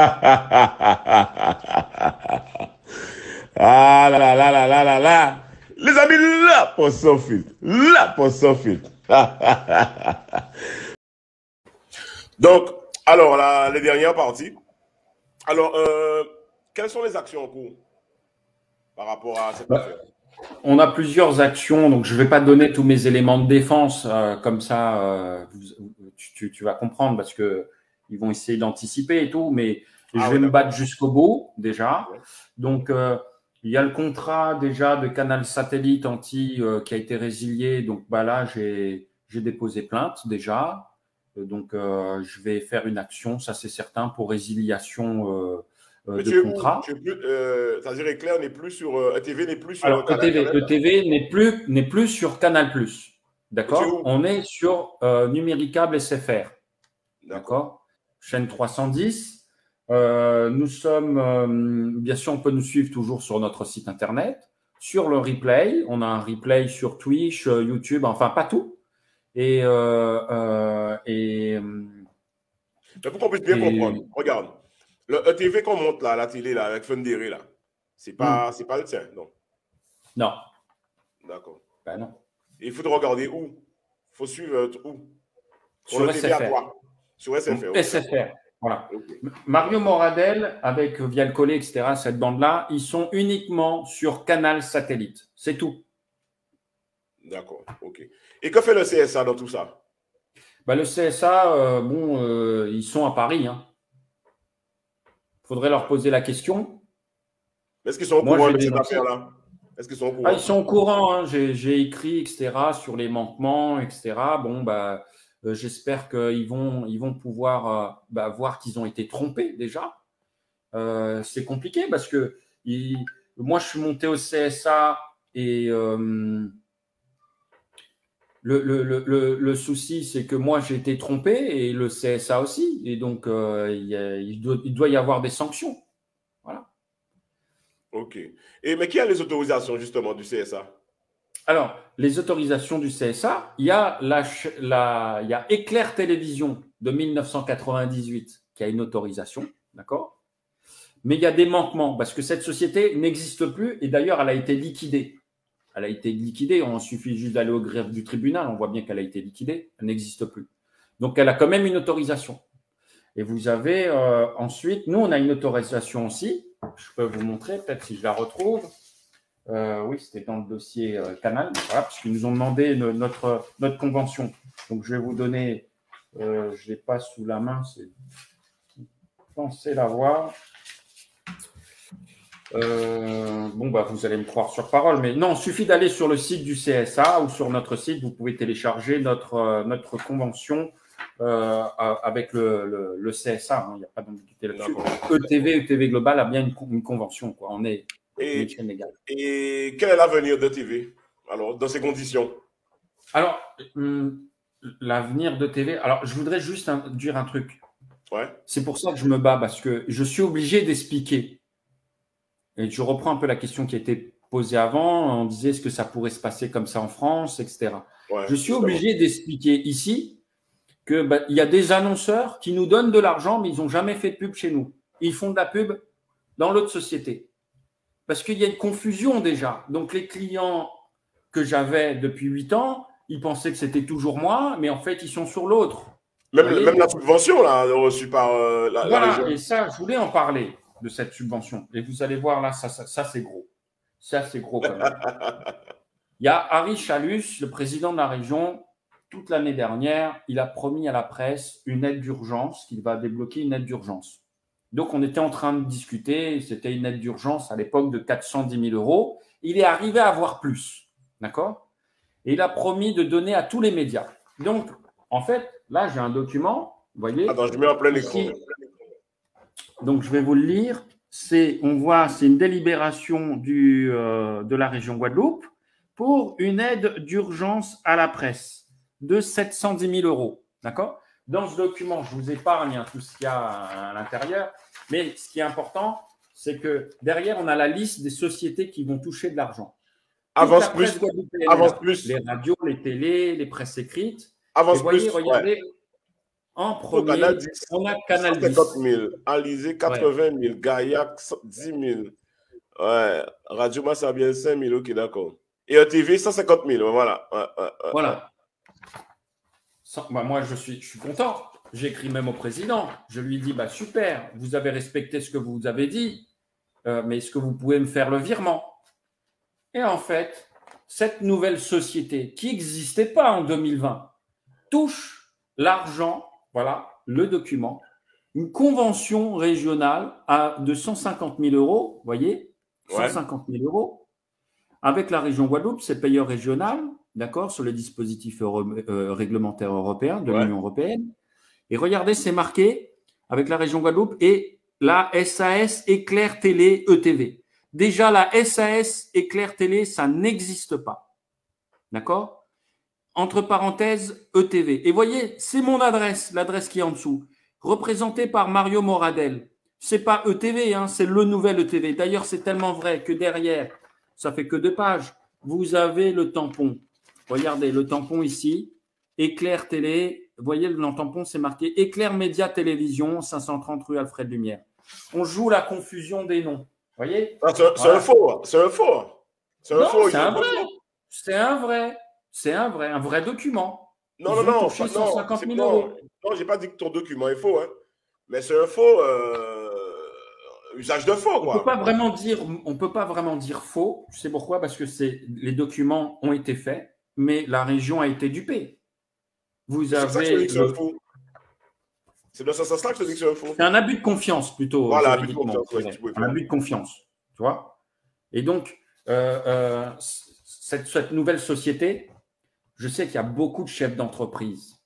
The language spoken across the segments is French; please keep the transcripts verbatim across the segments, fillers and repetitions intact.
Ah là là là là là là là. Les amis, là pour son filtre. Là pour son filtre. Donc, alors, la, les dernières parties. Alors, euh, quelles sont les actions en cours par rapport à cette affaire? On a plusieurs actions, donc je ne vais pas donner tous mes éléments de défense, euh, comme ça euh, tu, tu, tu vas comprendre parce qu'ils vont essayer d'anticiper et tout, mais ah, je vais oui, me battre jusqu'au bout déjà. Ouais. Donc, euh, il y a le contrat déjà de Canal Satellite anti euh, qui a été résilié, donc bah, là, j'ai déposé plainte déjà, donc euh, je vais faire une action, ça c'est certain, pour résiliation euh, Mais de tu contrat. Euh, C'est-à-dire Éclair n'est plus sur euh, E T V n'est plus sur Alors, Canal E T V, E T V n'est plus n'est plus sur Canal+. D'accord. On est sur euh, Numéricable S F R. D'accord. Chaîne trois cent dix. Euh, nous sommes euh, bien sûr on peut nous suivre toujours sur notre site internet, sur le replay. On a un replay sur Twitch, euh, YouTube, enfin pas tout. Et euh, euh, et. Pour qu'on puisse bien et, comprendre. Regarde. Le E T V qu'on monte là, à la télé, là, avec Fun Derry, là, c'est pas, mmh. pas le tien, non? Non. D'accord. Ben non. Il faut te regarder où? Il faut suivre où? Sur le S F R. À toi. Sur S F R. Donc, okay. S F R, voilà. Okay. Mario Moradel, avec Vial-Collet, et cetera, cette bande-là, ils sont uniquement sur Canal Satellite. C'est tout. D'accord, ok. Et que fait le C S A dans tout ça? Ben, le C S A, euh, bon, euh, ils sont à Paris, hein. Faudrait leur poser la question. Est-ce qu'ils sont au Moi, courant de cette affaire-là? Est-ce qu'ils sont au courant? Ah, ils sont au courant. Hein. J'ai écrit, et cetera, sur les manquements, et cetera. Bon, bah, euh, j'espère qu'ils vont, ils vont pouvoir euh, bah, voir qu'ils ont été trompés déjà. Euh, C'est compliqué parce que ils... Moi, je suis monté au C S A et euh, Le, le, le, le souci, c'est que moi, j'ai été trompé et le C S A aussi. Et donc, euh, il, y a, il, doit, il doit y avoir des sanctions. Voilà. OK. Et, mais qui a les autorisations, justement, du C S A? Alors, les autorisations du C S A, il y a, la, la, il y a Éclair Télévision de mille neuf cent quatre-vingt-dix-huit qui a une autorisation, d'accord? Mais il y a des manquements parce que cette société n'existe plus et d'ailleurs, elle a été liquidée. Elle a été liquidée, on suffit juste d'aller au greffe du tribunal, on voit bien qu'elle a été liquidée, elle n'existe plus. Donc, elle a quand même une autorisation. Et vous avez euh, ensuite, nous, on a une autorisation aussi, je peux vous montrer, peut-être si je la retrouve. Euh, oui, c'était dans le dossier euh, Canal, voilà, parce qu'ils nous ont demandé le, notre, notre convention. Donc, je vais vous donner, euh, je ne l'ai pas sous la main, je pensais l'avoir. Euh, bon, bah, vous allez me croire sur parole, mais non, il suffit d'aller sur le site du C S A ou sur notre site, vous pouvez télécharger notre, euh, notre convention euh, avec le, le, le C S A, hein, il n'y a pas d'ambiguïté là-dessus. E T V, E T V Global a bien une, une convention, quoi. On est et, une chaîne légale. Et quel est l'avenir d'E T V, alors, dans ces conditions? Alors, hum, l'avenir d'E T V, alors, je voudrais juste un, dire un truc. Ouais. C'est pour ça que je me bats, parce que je suis obligé d'expliquer. Et je reprends un peu la question qui a été posée avant. On disait, est-ce que ça pourrait se passer comme ça en France, et cetera. Ouais, je suis obligé d'expliquer ici qu'il bah, y a des annonceurs qui nous donnent de l'argent, mais ils n'ont jamais fait de pub chez nous. Ils font de la pub dans l'autre société. Parce qu'il y a une confusion déjà. Donc, les clients que j'avais depuis huit ans, ils pensaient que c'était toujours moi, mais en fait, ils sont sur l'autre. Même, même la subvention là, reçue par euh, la, voilà, la région. Et ça, je voulais en parler. De cette subvention. Et vous allez voir, là, ça, ça, ça c'est gros. Ça, c'est gros quand même. Il y a Harry Chalus, le président de la région, toute l'année dernière, il a promis à la presse une aide d'urgence, qu'il va débloquer une aide d'urgence. Donc, on était en train de discuter, c'était une aide d'urgence à l'époque de quatre cent dix mille euros. Il est arrivé à avoir plus, d'accord? Et il a promis de donner à tous les médias. Donc, en fait, là, j'ai un document, vous voyez. Attends, je mets en plein écran. Donc, je vais vous le lire. On voit, c'est une délibération du, euh, de la région Guadeloupe pour une aide d'urgence à la presse de sept cent dix mille euros. D'accord? Dans ce document, je vous épargne hein, tout ce qu'il y a à, à l'intérieur. Mais ce qui est important, c'est que derrière, on a la liste des sociétés qui vont toucher de l'argent. Avance plus. Avance plus. Les radios, les télés, les presses écrites. Avance plus. Regardez. Ouais. En premier, Canal dix, on a Canal dix. cinquante mille, Alizé quatre-vingt mille, Gaillac dix mille, ouais. Radio-Massabien cinq mille, ok, d'accord. Et E T V cent cinquante mille, voilà. Ouais, ouais, ouais. Voilà. Bah, moi, je suis, je suis content. J'écris même au président. Je lui dis, bah, super, vous avez respecté ce que vous avez dit, euh, mais est-ce que vous pouvez me faire le virement? Et en fait, cette nouvelle société qui n'existait pas en deux mille vingt touche l'argent, voilà, le document, une convention régionale à, de cent cinquante mille euros, vous voyez, cent cinquante mille euros, avec la région Guadeloupe, c'est payeur régional, d'accord, sur le dispositif euro, euh, réglementaire européen de ouais. l'Union européenne. Et regardez, c'est marqué avec la région Guadeloupe et la S A S Éclair Télé E T V. Déjà, la S A S Éclair Télé, ça n'existe pas. D'accord? Entre parenthèses, E T V. Et voyez, c'est mon adresse, l'adresse qui est en dessous, représentée par Mario Moradel. C'est pas E T V, hein, c'est le nouvel E T V. D'ailleurs, c'est tellement vrai que derrière, ça fait que deux pages, vous avez le tampon. Regardez, le tampon ici, Éclair Télé. Vous voyez, dans le tampon, c'est marqué Éclair Média Télévision, cinq cent trente rue Alfred Lumière. On joue la confusion des noms. Vous voyez? Ah, c'est voilà. un faux. C'est un faux. C'est un non, faux. C'est un, un vrai. C'est un vrai. C'est un vrai. Un vrai document. Non, Ils non, non. Pas, cent cinquante mille non, euros. Non, je n'ai pas dit que ton document est faux. Hein. Mais c'est un faux. Euh, usage de faux, quoi. On peut pas vraiment dire, on peut pas vraiment dire faux. Tu sais pourquoi? Parce que les documents ont été faits, mais la région a été dupée. Vous avez. C'est dans ce sens-là que je dis que c'est un faux. C'est un abus de confiance plutôt. Voilà, abus de confiance, ouais, tu un abus de confiance. Tu vois? Et donc, euh, euh, cette, cette nouvelle société, je sais qu'il y a beaucoup de chefs d'entreprise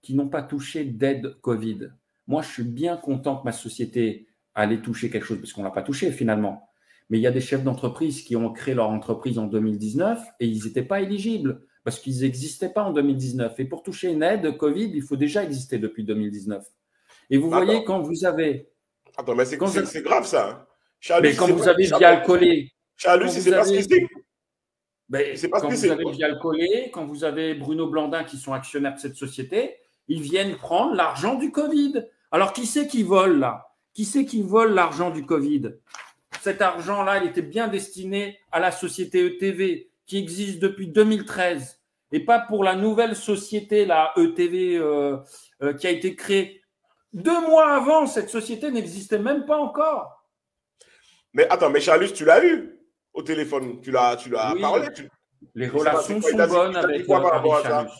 qui n'ont pas touché d'aide Covid. Moi, je suis bien content que ma société allait toucher quelque chose parce qu'on ne l'a pas touché finalement. Mais il y a des chefs d'entreprise qui ont créé leur entreprise en deux mille dix-neuf et ils n'étaient pas éligibles. Parce qu'ils n'existaient pas en deux mille dix-neuf. Et pour toucher une aide Covid, il faut déjà exister depuis deux mille dix-neuf. Et vous Attends. voyez, quand vous avez… Attends, mais c'est je... grave, ça. Chalus, mais quand vous avez Vial-Collet… Chalus, il ne sait pas ce que c'est. Mais quand vous avez, avez Vial-Collet, quand vous avez Bruno Blandin qui sont actionnaires de cette société, ils viennent prendre l'argent du Covid. Alors, qui c'est qui vole, là? Qui c'est qui vole l'argent du Covid? Cet argent-là, il était bien destiné à la société E T V, qui existe depuis deux mille treize et pas pour la nouvelle société, la E T V, euh, euh, qui a été créée deux mois avant. Cette société n'existait même pas encore. Mais attends, mais Chalus, tu l'as eu au téléphone, tu l'as tu l'as oui, parlé. Tu... Les relations sont bonnes avec Harry Chalus.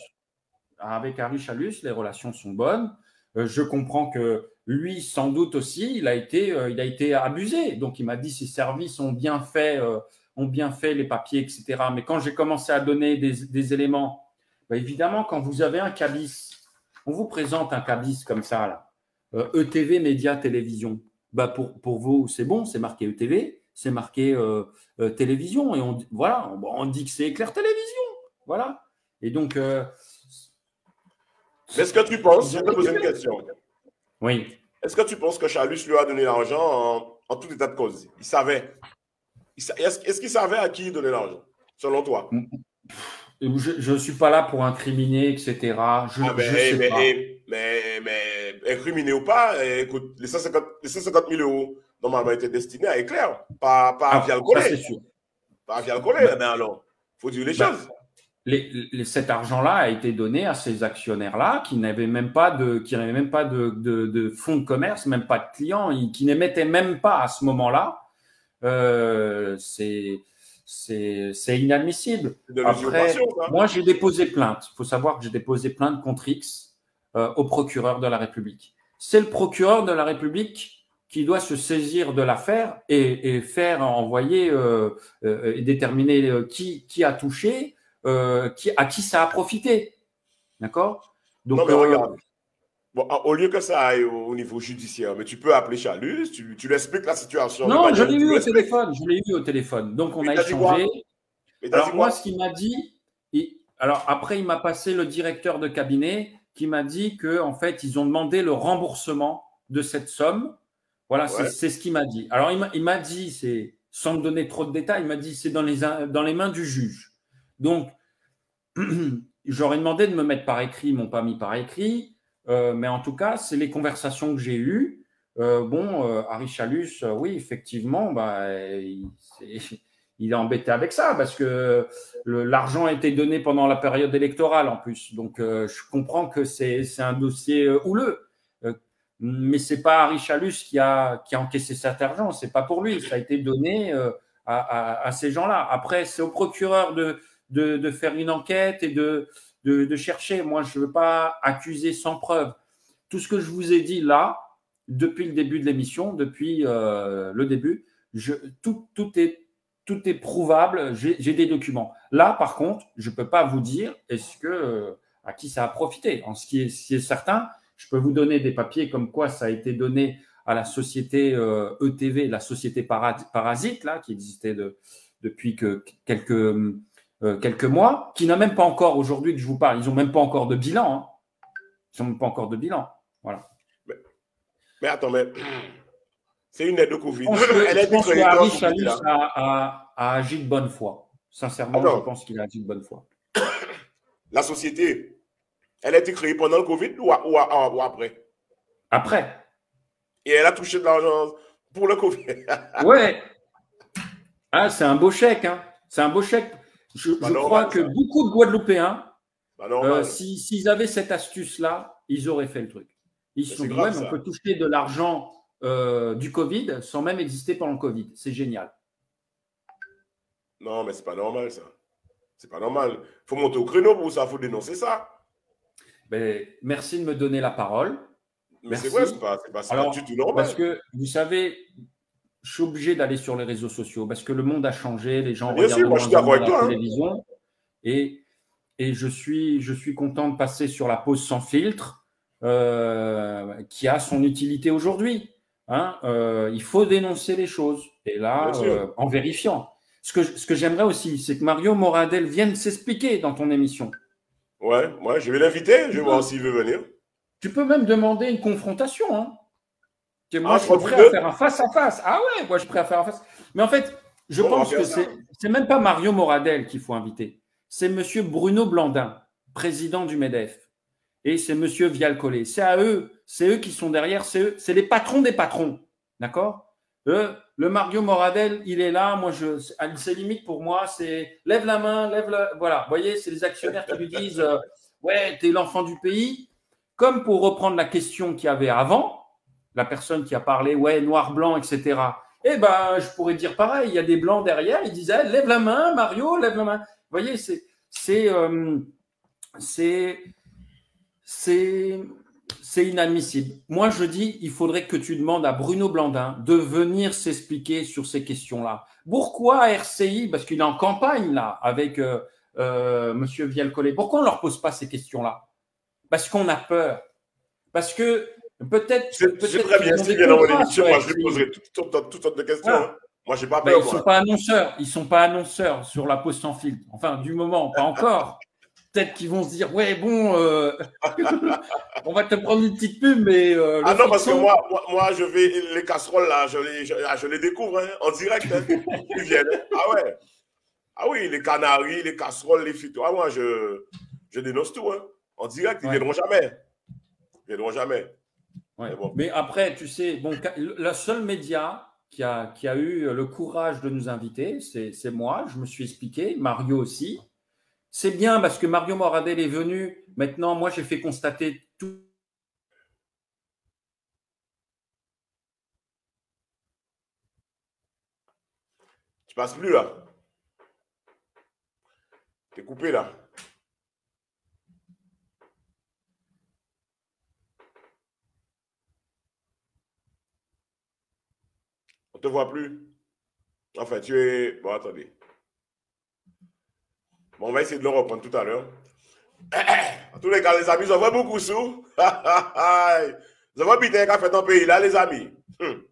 Avec Harry Chalus, les relations sont bonnes. Euh, je comprends que lui, sans doute aussi, il a été, euh, il a été abusé. Donc, il m'a dit ses services ont bien fait... Euh, ont bien fait les papiers, et cetera. Mais quand j'ai commencé à donner des, des éléments, bah évidemment, quand vous avez un cabis, on vous présente un cabis comme ça, là, euh, E T V, Média, Télévision. Bah pour, pour vous, c'est bon, c'est marqué E T V, c'est marqué euh, euh, Télévision. Et on, voilà, on, on dit que c'est Éclair Télévision. Voilà. Et donc… Euh, Est-ce que tu penses, je vais te poser une question. Oui. Est-ce que tu penses que Chalus lui a donné l'argent en, en tout état de cause? Il savait. Est-ce qu'il savait à qui donner l'argent, selon toi? Je ne suis pas là pour incriminer, et cetera. Je, ah ben, je sais mais, pas. Mais, mais, mais incriminer ou pas, écoute, les cent cinquante mille euros normalement étaient destinés à Éclair, pas, pas ah, à Vial-Collet. C'est sûr. Pas à Vial-Collet, mais ben, alors, il faut dire les ben, choses. Les, les, cet argent-là a été donné à ces actionnaires-là qui n'avaient même pas, de, qui n'avaient même pas de, de, de fonds de commerce, même pas de clients, et qui n'émettaient même pas à ce moment-là. Euh, c'est inadmissible. Après, moi, j'ai déposé plainte. Il faut savoir que j'ai déposé plainte contre X euh, au procureur de la République. C'est le procureur de la République qui doit se saisir de l'affaire et, et faire envoyer euh, euh, et déterminer euh, qui, qui a touché, euh, qui, à qui ça a profité. D'accord? Donc, non, mais regarde. Euh, Bon, au lieu que ça aille au niveau judiciaire, mais tu peux appeler Chalus, tu, tu lui expliques la situation. Non, je l'ai eu au téléphone, je l'ai eu au téléphone. Donc, on a échangé. Alors, moi, ce qu'il m'a dit, il... alors après, il m'a passé le directeur de cabinet qui m'a dit qu'en fait, ils ont demandé le remboursement de cette somme. Voilà, ouais. c'est ce qu'il m'a dit. Alors, il m'a dit, sans me donner trop de détails, il m'a dit c'est dans les, dans les mains du juge. Donc, j'aurais demandé de me mettre par écrit, ils ne m'ont pas mis par écrit. Euh, mais en tout cas, c'est les conversations que j'ai eues. Euh, bon, euh, Harry Chalus, euh, oui, effectivement, bah, il, est, il est embêté avec ça parce que l'argent a été donné pendant la période électorale en plus. Donc, euh, je comprends que c'est un dossier houleux. Euh, mais ce n'est pas Harry Chalus qui a, qui a encaissé cet argent. Ce n'est pas pour lui. Ça a été donné euh, à, à, à ces gens-là. Après, c'est au procureur de, de, de faire une enquête et de… De, de chercher. Moi, je ne veux pas accuser sans preuve. Tout ce que je vous ai dit là, depuis le début de l'émission, depuis euh, le début, je, tout, tout, est, tout est prouvable, j'ai des documents. Là, par contre, je ne peux pas vous dire est-ce que, à qui ça a profité. En ce qui est, ce qui est certain, je peux vous donner des papiers comme quoi ça a été donné à la société euh, E T V, la société parasite, là, qui existait de, depuis que quelques... Euh, quelques mois, qui n'a même pas encore, aujourd'hui que je vous parle, ils n'ont même pas encore de bilan. Hein. Ils n'ont même pas encore de bilan. Voilà. Mais, mais attends, mais c'est une aide au Covid. Je pense que Harry Chalus a, a, a agi de bonne foi. Sincèrement, attends. Je pense qu'il a agi de bonne foi. La société, elle a été créée pendant le Covid ou, à, ou, à, ou après? Après. Et elle a touché de l'argent pour le Covid. Ouais. Ah, c'est un beau chèque. Hein. C'est un beau chèque. Je, bah je non, crois bah, que ça. Beaucoup de Guadeloupéens, bah euh, s'ils si, avaient cette astuce-là, ils auraient fait le truc. Ils se sont dit, ouais, on peut toucher de l'argent euh, du Covid sans même exister pendant le Covid. C'est génial. Non, mais c'est pas normal, ça. C'est pas normal. Il faut monter au créneau pour ça, il faut dénoncer ça. Mais, merci de me donner la parole. Mais c'est vrai, c'est pas, pas, pas du tout normal. Parce que, vous savez… Je suis obligé d'aller sur les réseaux sociaux parce que le monde a changé, les gens regardent la télévision et, et je, suis, je suis content de passer sur la pause sans filtre euh, qui a son utilité aujourd'hui. Hein, euh, il faut dénoncer les choses et là, euh, en vérifiant. Ce que, ce que j'aimerais aussi, c'est que Mario Moradel vienne s'expliquer dans ton émission. Ouais, ouais je vais l'inviter, je vais voir s'il veut venir. Tu peux même demander une confrontation, hein. Moi, ah, je suis prêt à faire un face-à-face. Ah ouais, moi, je suis prêt à faire un face. Mais en fait, je bon, pense que c'est n'est même pas Mario Moradel qu'il faut inviter. C'est M. Bruno Blandin, président du MEDEF. Et c'est M. Vial-Collet. C'est à eux. C'est eux qui sont derrière. C'est eux. C'est les patrons des patrons. D'accord. Le, le Mario Moradel, il est là. Moi, je, c'est limite pour moi. C'est lève la main, lève la… Voilà. Vous voyez, c'est les actionnaires qui lui disent euh, ouais, t'es l'enfant du pays. Comme pour reprendre la question qu'il y avait avant, la personne qui a parlé, ouais, noir, blanc, et cetera. Eh ben, je pourrais dire pareil, il y a des blancs derrière, ils disaient, lève la main, Mario, lève la main. Vous voyez, c'est c'est euh, c'est inadmissible. Moi, je dis, il faudrait que tu demandes à Bruno Blandin de venir s'expliquer sur ces questions-là. Pourquoi R C I, parce qu'il est en campagne, là, avec euh, euh, M. Vial-Collet, pourquoi on ne leur pose pas ces questions-là? Parce qu'on a peur. Parce que peut-être. C'est peut très bien, si bien dans mon émission, moi je lui poserai toutes sortes de questions. Voilà. Hein. Moi, je n'ai pas peur. Ben, ils ne sont pas annonceurs. Ils ne sont pas annonceurs sur la pause sans fil. Enfin, du moment, pas encore. Peut-être qu'ils vont se dire, ouais, bon, euh... on va te prendre une petite pub, mais. Euh, ah non, fiction... parce que moi, moi, moi, je vais. Les casseroles, là, je les, je, je les découvre hein, en direct. Hein. Ils viennent. Hein. Ah ouais. Ah oui, les canaries, les casseroles, les fitois. Ah, moi, je, je dénonce tout. Hein. En direct, ils ne ouais. viendront jamais. Ils ne viendront jamais. Ouais. Bon. Mais après, tu sais, bon, le seul média qui a, qui a eu le courage de nous inviter, c'est moi, je me suis expliqué, Mario aussi. C'est bien parce que Mario Moradel est venu. Maintenant, moi, j'ai fait constater tout. Tu passes plus là. T'es coupé là. Te vois plus. Enfin, tu es… Bon, attendez. Bon, on va essayer de le reprendre tout à l'heure. En tous les cas, les amis, ça va beaucoup sous. Ça va biter un café dans le pays, là, les amis. Hum.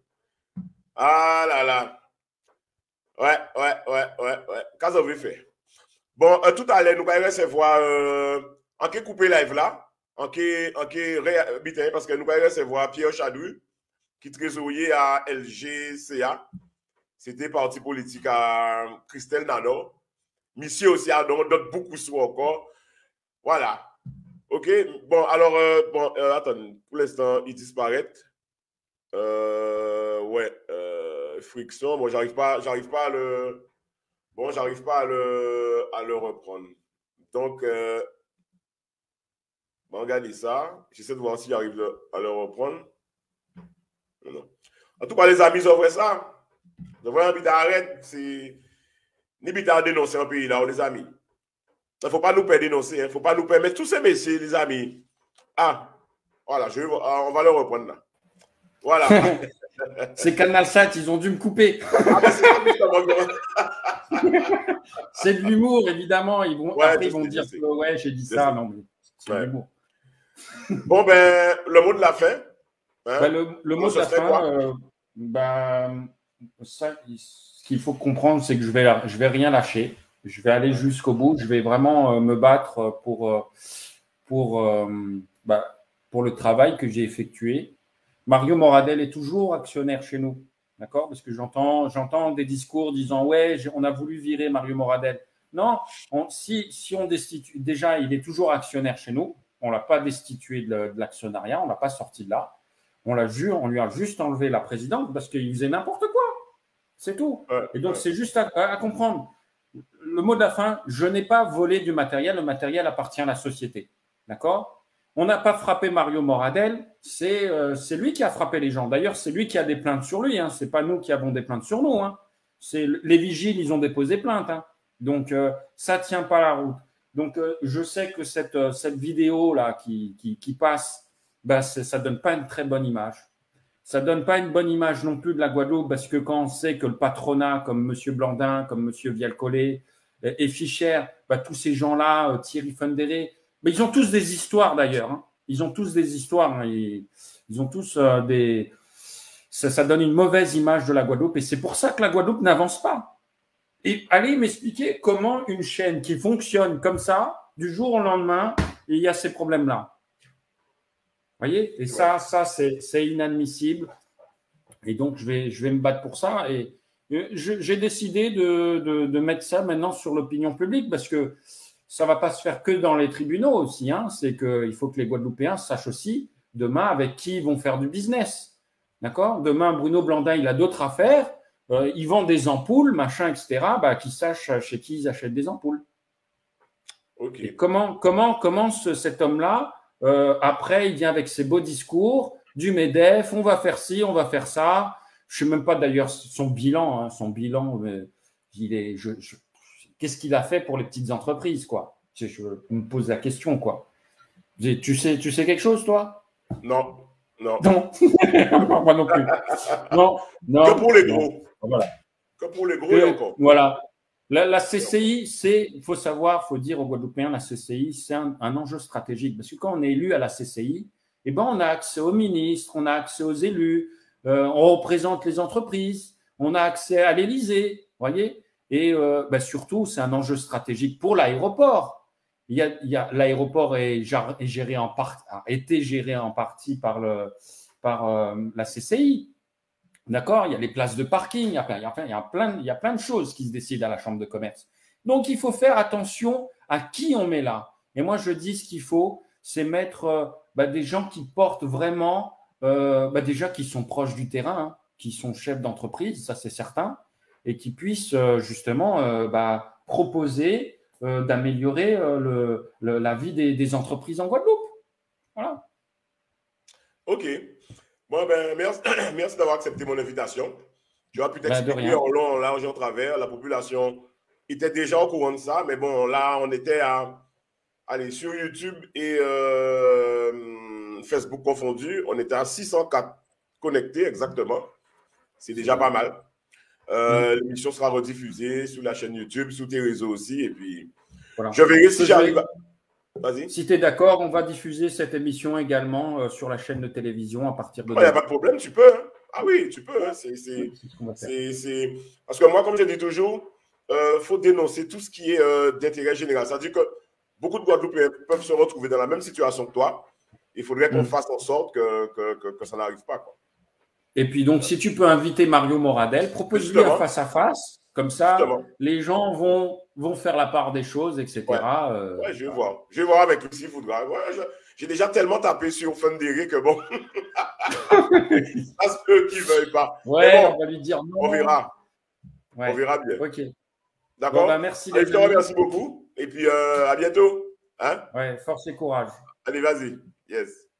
Ah là là. Ouais, ouais, ouais, ouais, ouais. Qu'est-ce qu'on veut faire? Bon, euh, tout à l'heure, nous allons recevoir… Euh, en qui couper live là. En qui… En qui… Parce que nous allons recevoir Pierre Chadou, qui trésorier à L G C A. C'était parti politique à Christelle Nano. Monsieur aussi a donc beaucoup sous encore. Voilà. OK, bon, alors, euh, bon, euh, attends, pour l'instant, il disparaît. Euh, ouais, euh, friction, bon, j'arrive pas, j'arrive pas à le... Bon, j'arrive pas à le, à le reprendre. Donc, euh, bon, regardez ça. J'essaie de voir si j'arrive à le reprendre. Non. En tout cas, les amis, j'offre ça. J'offre un bit d'arrêt. C'est... Ni bit à dénoncer un pays, là, les amis. Il ne faut pas nous dénoncer. Il ne faut pas nous permettre tous ces messieurs, les amis. Ah, voilà, je, on va le reprendre là. Voilà. C'est Canal sept, ils ont dû me couper. Ah ben c'est de l'humour, évidemment. Ils vont, ouais, après, ils vont dire que ouais, j'ai dit ça. Non, c'est de l'humour. Bon, ben, le mot de la fin. Hein? Ben, le le mot de la fin, euh, ben, ça, ce qu'il faut comprendre, c'est que je vais, je vais rien lâcher. Je vais aller jusqu'au bout. Je vais vraiment euh, me battre pour, pour, euh, ben, pour le travail que j'ai effectué. Mario Moradel est toujours actionnaire chez nous, d'accord? Parce que j'entends j'entends des discours disant « Ouais, on a voulu virer Mario Moradel ». Non, on, si, si on destitue… Déjà, il est toujours actionnaire chez nous. On ne l'a pas destitué de l'actionnariat, on ne l'a pas sorti de là. On l'a jure, on lui a juste enlevé la présidente parce qu'il faisait n'importe quoi. C'est tout. Et donc, c'est juste à, à comprendre. Le mot de la fin, je n'ai pas volé du matériel. Le matériel appartient à la société, d'accord? On n'a pas frappé Mario Moradel, c'est euh, lui qui a frappé les gens. D'ailleurs, c'est lui qui a des plaintes sur lui. Hein. Ce n'est pas nous qui avons des plaintes sur nous. Hein. Les vigiles, ils ont déposé plainte. Hein. Donc, euh, ça ne tient pas la route. Donc, euh, je sais que cette, euh, cette vidéo-là qui, qui, qui passe, bah, ça ne donne pas une très bonne image. Ça ne donne pas une bonne image non plus de la Guadeloupe parce que quand on sait que le patronat, comme M. Blandin, comme M. Vial-Collet et Fischer, bah, tous ces gens-là, euh, Thierry Fun Derry, mais ils ont tous des histoires d'ailleurs. Hein. Ils ont tous des histoires. Hein. Ils, ils ont tous euh, des. Ça, ça donne une mauvaise image de la Guadeloupe. Et c'est pour ça que la Guadeloupe n'avance pas. Et allez m'expliquer comment une chaîne qui fonctionne comme ça, du jour au lendemain, il y a ces problèmes-là. Vous voyez? Et ça, ça c'est inadmissible. Et donc, je vais, je vais me battre pour ça. Et j'ai décidé de, de, de mettre ça maintenant sur l'opinion publique parce que. Ça ne va pas se faire que dans les tribunaux aussi. Hein. C'est qu'il faut que les Guadeloupéens sachent aussi demain avec qui ils vont faire du business. D'accord? Demain, Bruno Blandin, il a d'autres affaires. Euh, il vend des ampoules, machin, et cetera. Bah, qu'ils sachent chez qui ils achètent des ampoules. Okay. Et comment, comment, comment ce, cet homme-là, euh, après, il vient avec ses beaux discours du MEDEF, on va faire ci, on va faire ça. Je ne sais même pas d'ailleurs son bilan. Hein, son bilan, euh, il est… Je, je, Qu'est-ce qu'il a fait pour les petites entreprises, quoi? Je, je, on me pose la question, quoi. Je, tu sais, tu sais quelque chose, toi? Non, non. Non, moi non plus. Non, non. Que pour les gros. Voilà. Que pour les gros et encore. Voilà. La, la C C I, c'est, il faut savoir, il faut dire aux Guadeloupéens, la C C I, c'est un, un enjeu stratégique. Parce que quand on est élu à la C C I, eh ben, on a accès aux ministres, on a accès aux élus, euh, on représente les entreprises, on a accès à l'Élysée, vous voyez? Et euh, bah surtout, c'est un enjeu stratégique pour l'aéroport. Il y a, il y a, l'aéroport est géré en part, a été géré en partie par, le, par euh, la C C I. D'accord? Il y a les places de parking, il y a plein, il y a plein, il y a plein de choses qui se décident à la Chambre de commerce. Donc, il faut faire attention à qui on met là. Et moi, je dis ce qu'il faut, c'est mettre euh, bah, des gens qui portent vraiment, euh, bah, déjà qui sont proches du terrain, hein, qui sont chefs d'entreprise, ça c'est certain. Et qui puissent justement euh, bah, proposer euh, d'améliorer euh, le, le, la vie des, des entreprises en Guadeloupe. Voilà. OK. Bon, ben, merci, merci d'avoir accepté mon invitation. Tu as pu t'expliquer ben, en long, en large et en travers. La population était déjà au courant de ça, mais bon, là, on était à aller sur YouTube et euh, Facebook confondus. On était à six cent quatre connectés exactement. C'est déjà pas mal. Euh, mmh. L'émission sera rediffusée sur la chaîne YouTube, sur tes réseaux aussi. Et puis, voilà. Je verrai si j'arrive à... Vas-y. Si tu es d'accord, on va diffuser cette émission également euh, sur la chaîne de télévision à partir de... Il oh, n'y a pas de problème, tu peux. Hein. Ah oui, tu peux. Hein. C'est, c'est, oui, c'est ce qu'on va faire. C'est, c'est... Parce que moi, comme je dis toujours, il euh, faut dénoncer tout ce qui est euh, d'intérêt général. Ça veut dire que beaucoup de Guadeloupéens peuvent se retrouver dans la même situation que toi. Il faudrait qu'on mmh. fasse en sorte que, que, que, que ça n'arrive pas, quoi. Et puis, donc, si tu peux inviter Mario Moradel, propose-lui un face-à-face. Comme ça, justement. Les gens vont vont faire la part des choses, et cetera. Ouais, euh, ouais je vais voir. Je vais voir avec lui s'il voudra. Ouais, j'ai déjà tellement tapé sur Fun Derry que bon. Ça se peut qu'il ne veuille pas. Ouais, bon, on va lui dire non. On verra. Ouais. On verra bien. Ok. D'accord. Bon, bah, merci. Allez, je te remercie beaucoup. Et puis, euh, à bientôt. Hein? Ouais, force et courage. Allez, vas-y. Yes.